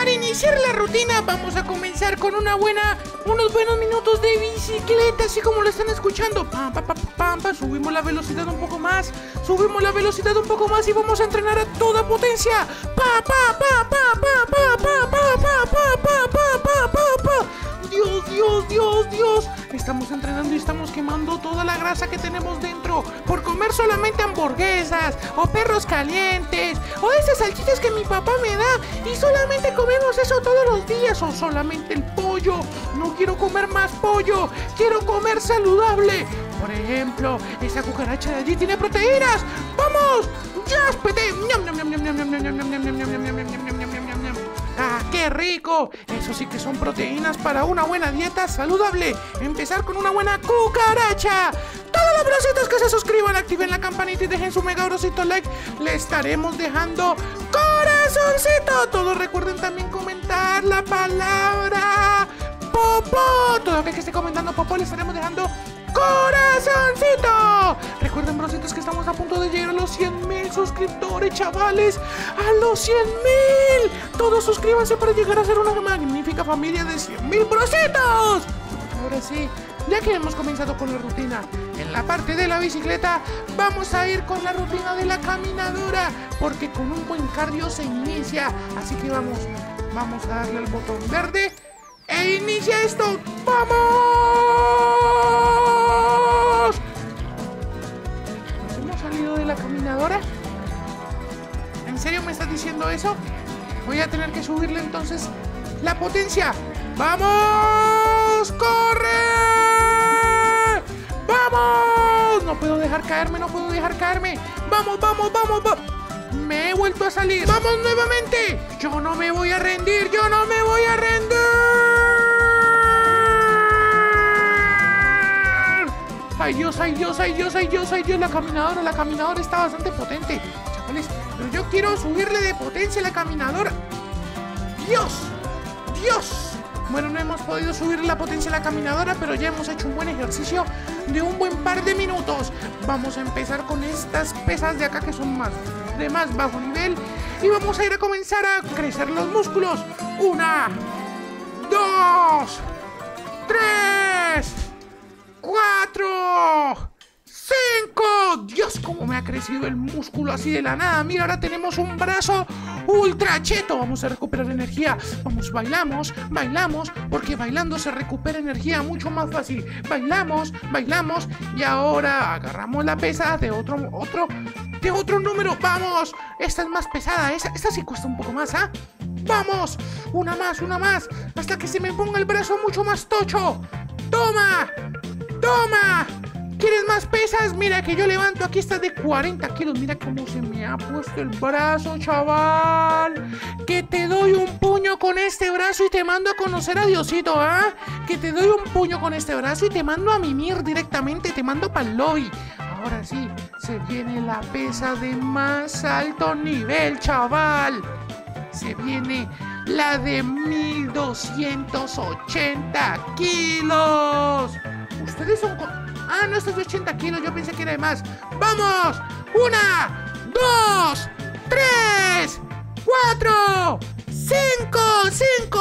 Para iniciar la rutina vamos a comenzar con unos buenos minutos de bicicleta, así como lo están escuchando. Pam, pam, pam, pam, pam. Subimos la velocidad un poco más, y vamos a entrenar a toda potencia. Pa, pa, pa, pa, pa, pa, pa, pa, pa, pa, pa, pa, pa. Dios, Dios, Dios, Dios. Estamos entrenando y estamos quemando toda la grasa que tenemos dentro por comer solamente hamburguesas o perros calientes o esas salchichas que mi papá me da, y solamente comemos eso todos los días, o solamente el pollo. No quiero comer más pollo, quiero comer saludable. Por ejemplo, esa cucaracha de allí tiene proteínas. ¡Vamos! ¡Yaspete! ¡Ah, qué rico! Eso sí que son proteínas para una buena dieta saludable. Empezar con una buena cucaracha. Todos los bracitos que se suscriban, activen la campanita y dejen su mega bracito like. Le estaremos dejando corazoncito. Todos recuerden también comentar la palabra popó. Todo aquel que esté comentando popó le estaremos dejando corazoncito. Recuerden, brocitos, que estamos a punto de llegar a los 100.000 suscriptores, chavales. A los 100.000. Todos suscríbanse para llegar a ser una magnífica familia de 100.000 brocitos. Ahora sí, ya que hemos comenzado con la rutina en la parte de la bicicleta, vamos a ir con la rutina de la caminadora, porque con un buen cardio se inicia. Así que vamos a darle al botón verde e inicia esto. ¡Vamos! De la caminadora. ¿En serio me estás diciendo eso? Voy a tener que subirle entonces la potencia. ¡Vamos! ¡Corre! ¡Vamos! No puedo dejar caerme, ¡Vamos, vamos, vamos, vamos! Me he vuelto a salir. ¡Vamos nuevamente! ¡Yo no me voy a rendir! ¡Yo no me voy a rendir! ¡Ay, Dios, ay, Dios, ay, Dios, ay, Dios, ay, Dios! La caminadora está bastante potente, chavales. Pero yo quiero subirle de potencia a la caminadora. ¡Dios! ¡Dios! Bueno, no hemos podido subirle la potencia a la caminadora, pero ya hemos hecho un buen ejercicio de un buen par de minutos. Vamos a empezar con estas pesas de acá que son de más bajo nivel. Y vamos a ir a comenzar a crecer los músculos. 1, 2, 3, 4, 5. Dios, cómo me ha crecido el músculo así de la nada. Mira, ahora tenemos un brazo ultra cheto. Vamos a recuperar energía. Vamos, bailamos, porque bailando se recupera energía mucho más fácil. Bailamos. Y ahora agarramos la pesa de otro número. Vamos. Esta es más pesada. Esta sí cuesta un poco más, ¿ah? Vamos. Una más. Hasta que se me ponga el brazo mucho más tocho. Toma. ¿Quieres más pesas? Mira que yo levanto aquí estas de 40 kilos. Mira cómo se me ha puesto el brazo, chaval. Que te doy un puño con este brazo y te mando a conocer a Diosito, ¿ah? Que te doy un puño con este brazo y te mando a mimir directamente. Te mando para el lobby. Ahora sí, se viene la pesa de más alto nivel, chaval. Se viene la de 1280 kilos. Ustedes son... Ah, no, esto es de 80 kilos. Yo pensé que era de más. ¡Vamos! 1, 2, 3, 4, 5.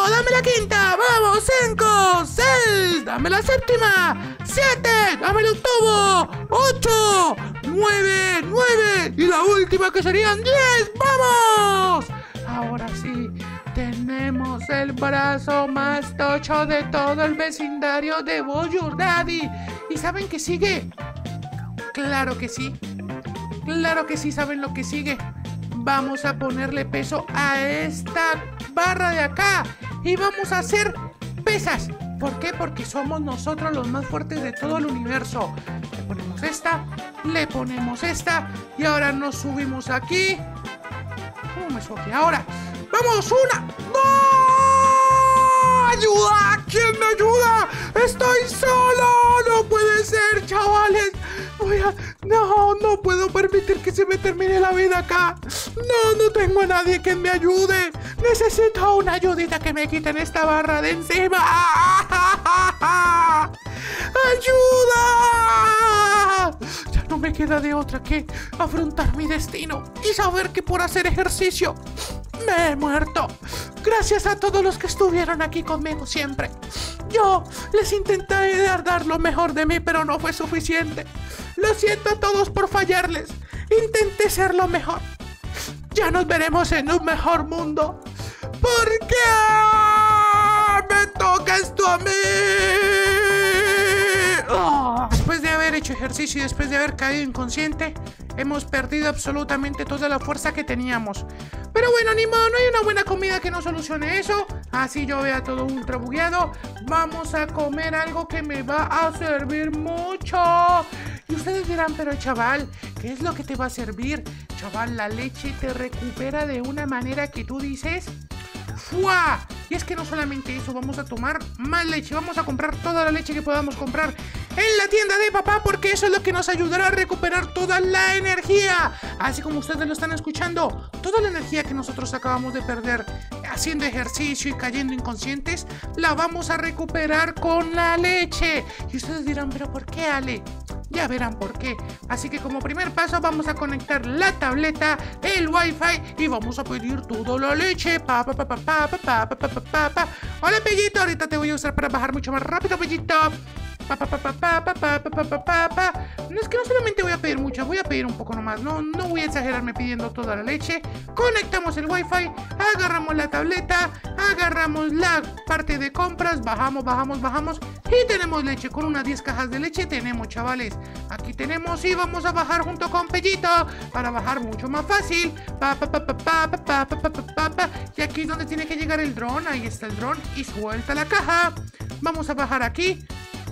¡Dame la quinta! ¡Vamos! 5, 6. ¡Dame la séptima! 7. ¡Dame el octavo! 8, 9. Y la última, que serían 10. ¡Vamos! Ahora sí, tenemos el brazo más tocho de todo el vecindario de Boyur Daddy. ¿Y saben qué sigue? Claro que sí, saben lo que sigue. Vamos a ponerle peso a esta barra de acá y vamos a hacer pesas. ¿Por qué? Porque somos nosotros los más fuertes de todo el universo. Le ponemos esta, y ahora nos subimos aquí. ¿Cómo me subí ahora? ¡Vamos! ¡Una! ¡No! ¡Ayuda! ¿Quién me ayuda? ¡Estoy solo! ¡No puede ser, chavales! No puedo permitir que se me termine la vida acá. No tengo a nadie que me ayude. Necesito una ayudita, que me quiten esta barra de encima. ¡Ayuda! Ya no me queda de otra que afrontar mi destino y saber que por hacer ejercicio me he muerto. Gracias a todos los que estuvieron aquí conmigo siempre. Yo les intenté dar lo mejor de mí, pero no fue suficiente. Lo siento a todos por fallarles. Intenté ser lo mejor. Ya nos veremos en un mejor mundo. ¿Por qué me toca esto a mí? Oh. Después de haber hecho ejercicio y después de haber caído inconsciente, hemos perdido absolutamente toda la fuerza que teníamos. Pero bueno, ni modo, no hay una buena comida que no solucione eso. Así yo vea todo ultra bugueado. Vamos a comer algo que me va a servir mucho. Y ustedes dirán, pero chaval, ¿qué es lo que te va a servir? Chaval, la leche te recupera de una manera que tú dices ¡fua! Y es que no solamente eso, vamos a tomar más leche. Vamos a comprar toda la leche que podamos comprar en la tienda de papá, porque eso es lo que nos ayudará a recuperar toda la energía. Así como ustedes lo están escuchando, toda la energía que nosotros acabamos de perder haciendo ejercicio y cayendo inconscientes, la vamos a recuperar con la leche. Y ustedes dirán, pero ¿por qué, Ale? Ya verán por qué. Así que como primer paso vamos a conectar la tableta, el wifi, y vamos a pedir toda la leche. Hola, Pellito, ahorita te voy a usar para bajar mucho más rápido, Pellito. No, es que no solamente voy a pedir mucho, voy a pedir un poco nomás. No voy a exagerarme pidiendo toda la leche. Conectamos el wifi, agarramos la tableta, agarramos la parte de compras, bajamos y tenemos leche. Con unas 10 cajas de leche tenemos, chavales. Aquí tenemos y vamos a bajar junto con Pellito para bajar mucho más fácil. Y aquí es donde tiene que llegar el dron. Ahí está el dron y suelta la caja. Vamos a bajar aquí.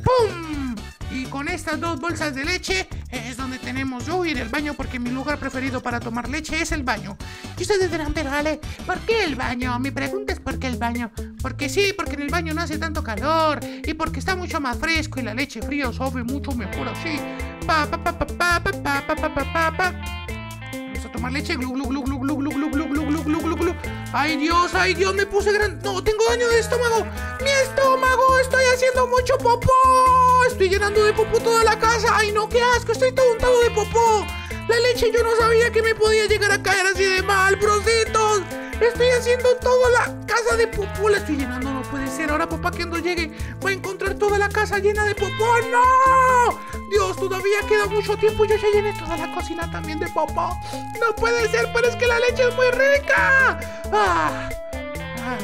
¡Pum! Y con estas dos bolsas de leche es donde tenemos yo ir al baño, porque mi lugar preferido para tomar leche es el baño. Y ustedes dirán, pero Ale, ¿por qué el baño? Mi pregunta es ¿por qué el baño? Porque sí, porque en el baño no hace tanto calor y porque está mucho más fresco y la leche fría sabe mucho mejor así. Vamos a tomar leche. Ay Dios, me puse gran... No, tengo daño de estómago. Mi estómago, estoy haciendo mucho popó. Estoy llenando de popó toda la casa. Ay no, qué asco, estoy todo untado de popó. La leche, yo no sabía que me podía llegar a caer así de mal, brocitos. Estoy haciendo toda la casa de popó. La estoy llenando, no puede ser. Ahora papá cuando llegue va a encontrar toda la casa llena de popó. ¡No! Dios, todavía queda mucho tiempo. Yo ya llené toda la cocina también de popó. No puede ser, pero es que la leche es muy rica.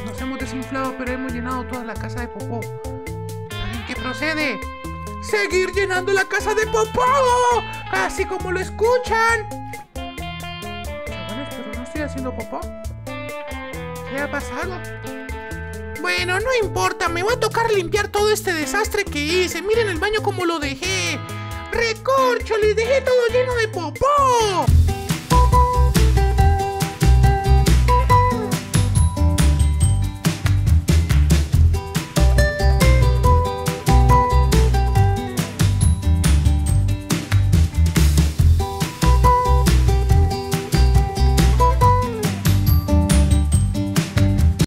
Nos hemos desinflado, pero hemos llenado toda la casa de popó. ¿Saben qué procede? ¡Seguir llenando la casa de popó! Así como lo escuchan. Chavales, pero no estoy haciendo popó. ¿Qué ha pasado? Bueno, no importa, me va a tocar limpiar todo este desastre que hice. Miren el baño como lo dejé. ¡Recorcho! ¡Les dejé todo lleno de popó!